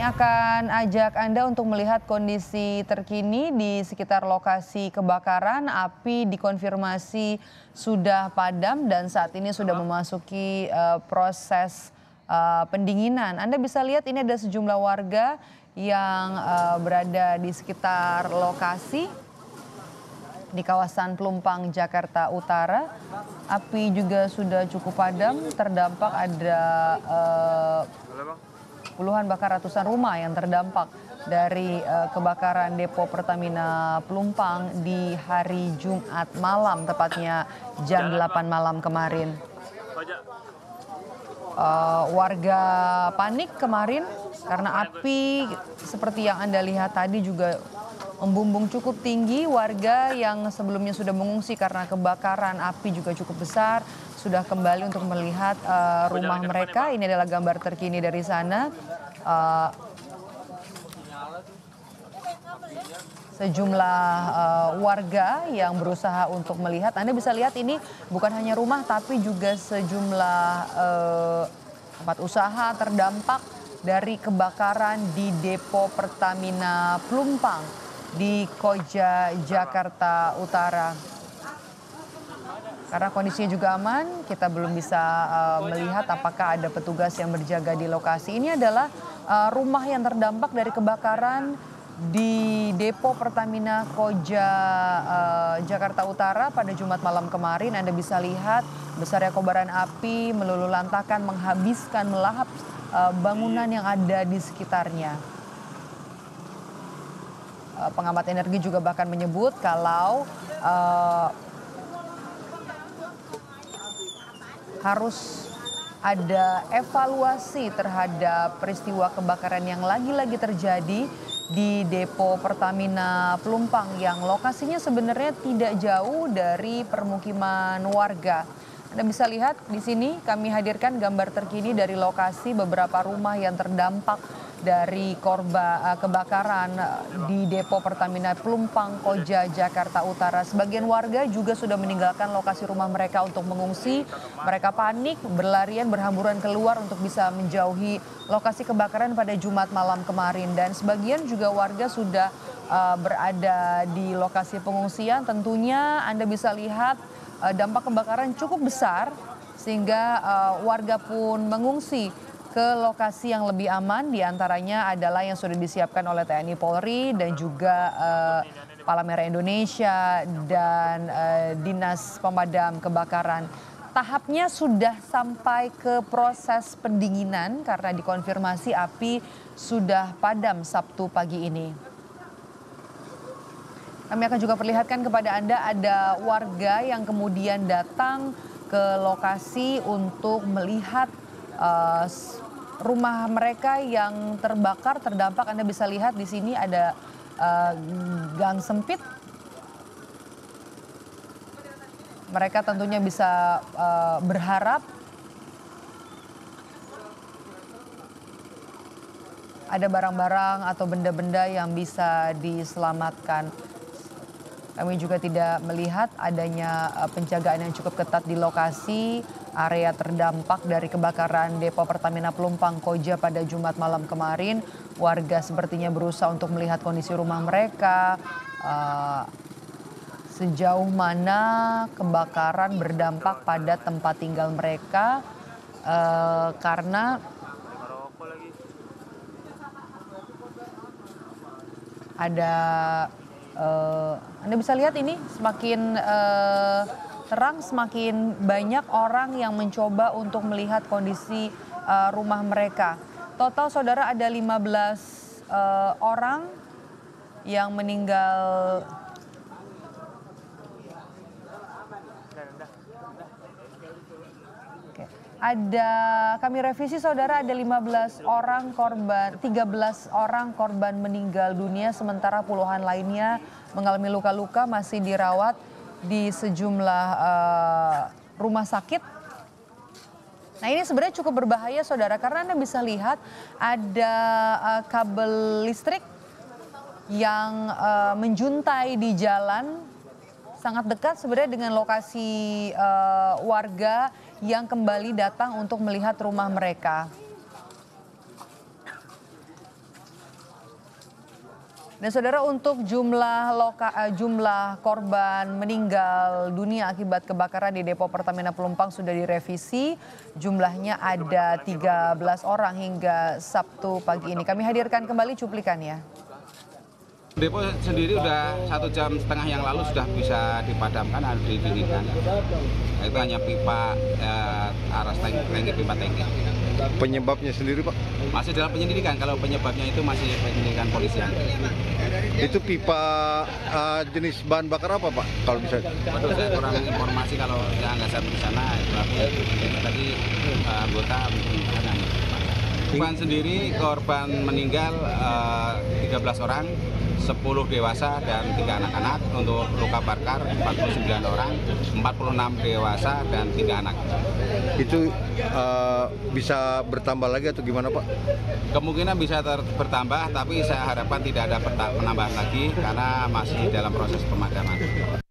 kami akan ajak Anda untuk melihat kondisi terkini di sekitar lokasi kebakaran. Api dikonfirmasi sudah padam dan saat ini sudah memasuki proses pendinginan. Anda bisa lihat ini ada sejumlah warga yang berada di sekitar lokasi di kawasan Plumpang, Jakarta Utara. Api juga sudah cukup padam, terdampak ada puluhan bahkan ratusan rumah yang terdampak dari kebakaran depo Pertamina Plumpang di hari Jumat malam, tepatnya jam 8 malam kemarin. Warga panik kemarin karena api seperti yang Anda lihat tadi juga membumbung cukup tinggi. Warga yang sebelumnya sudah mengungsi karena kebakaran api juga cukup besar sudah kembali untuk melihat rumah mereka. Ini adalah gambar terkini dari sana. Sejumlah warga yang berusaha untuk melihat. Anda bisa lihat ini bukan hanya rumah tapi juga sejumlah tempat usaha terdampak dari kebakaran di depo Pertamina Plumpang di Koja, Jakarta Utara. Karena kondisinya juga aman, kita belum bisa melihat apakah ada petugas yang berjaga di lokasi. Ini adalah rumah yang terdampak dari kebakaran di depo Pertamina Koja, Jakarta Utara pada Jumat malam kemarin. Anda bisa lihat besarnya kobaran api meluluhlantakkan, menghabiskan, melahap bangunan yang ada di sekitarnya. Pengamat energi juga bahkan menyebut kalau harus ada evaluasi terhadap peristiwa kebakaran yang lagi-lagi terjadi di depo Pertamina Plumpang yang lokasinya sebenarnya tidak jauh dari permukiman warga. Anda bisa lihat di sini kami hadirkan gambar terkini dari lokasi beberapa rumah yang terdampak dari korban kebakaran di depo Pertamina Plumpang, Koja, Jakarta Utara. Sebagian warga juga sudah meninggalkan lokasi rumah mereka untuk mengungsi. Mereka panik, berlarian, berhamburan keluar untuk bisa menjauhi lokasi kebakaran pada Jumat malam kemarin. Dan sebagian juga warga sudah berada di lokasi pengungsian. Tentunya Anda bisa lihat dampak kebakaran cukup besar sehingga warga pun mengungsi ke lokasi yang lebih aman, diantaranya adalah yang sudah disiapkan oleh TNI Polri dan juga Palang Merah Indonesia dan Dinas Pemadam Kebakaran. Tahapnya sudah sampai ke proses pendinginan karena dikonfirmasi api sudah padam Sabtu pagi ini. Kami akan juga perlihatkan kepada Anda ada warga yang kemudian datang ke lokasi untuk melihat rumah mereka yang terbakar, terdampak. Anda bisa lihat di sini ada gang sempit. Mereka tentunya bisa berharap ada barang-barang atau benda-benda yang bisa diselamatkan. Kami juga tidak melihat adanya penjagaan yang cukup ketat di lokasi area terdampak dari kebakaran depo Pertamina Plumpang, Koja pada Jumat malam kemarin. Warga sepertinya berusaha untuk melihat kondisi rumah mereka, sejauh mana kebakaran berdampak pada tempat tinggal mereka, karena ada Anda bisa lihat ini semakin terang, semakin banyak orang yang mencoba untuk melihat kondisi rumah mereka. Total saudara ada 15 orang yang meninggal . Oke. Kami revisi saudara, ada 15 orang korban, 13 orang korban meninggal dunia, sementara puluhan lainnya mengalami luka-luka, masih dirawat di sejumlah rumah sakit. Nah, ini sebenarnya cukup berbahaya saudara, karena Anda bisa lihat ada kabel listrik yang menjuntai di jalan sangat dekat sebenarnya dengan lokasi warga yang kembali datang untuk melihat rumah mereka. Dan saudara, untuk jumlah korban meninggal dunia akibat kebakaran di depo Pertamina Plumpang sudah direvisi. Jumlahnya ada 13 orang hingga Sabtu pagi ini. Kami hadirkan kembali cuplikannya. Depo sendiri sudah 1,5 jam yang lalu sudah bisa dipadamkan, harus didinginkan. Itu hanya pipa, arah tangki, pipa tangki. Penyebabnya sendiri, Pak? Masih dalam penyelidikan. Kalau penyebabnya itu masih penyelidikan polisian. Itu pipa jenis bahan bakar apa, Pak? Kalau bisa? Waduh, saya kurang informasi kalau yang nggak sampai di sana. Tadi anggota ada. Korban sendiri, korban meninggal 13 orang, 10 dewasa dan 3 anak-anak. Untuk luka bakar 49 orang, 46 dewasa dan 3 anak. Itu bisa bertambah lagi atau gimana, Pak? Kemungkinan bisa bertambah, tapi saya harapkan tidak ada penambahan lagi karena masih dalam proses pemadaman.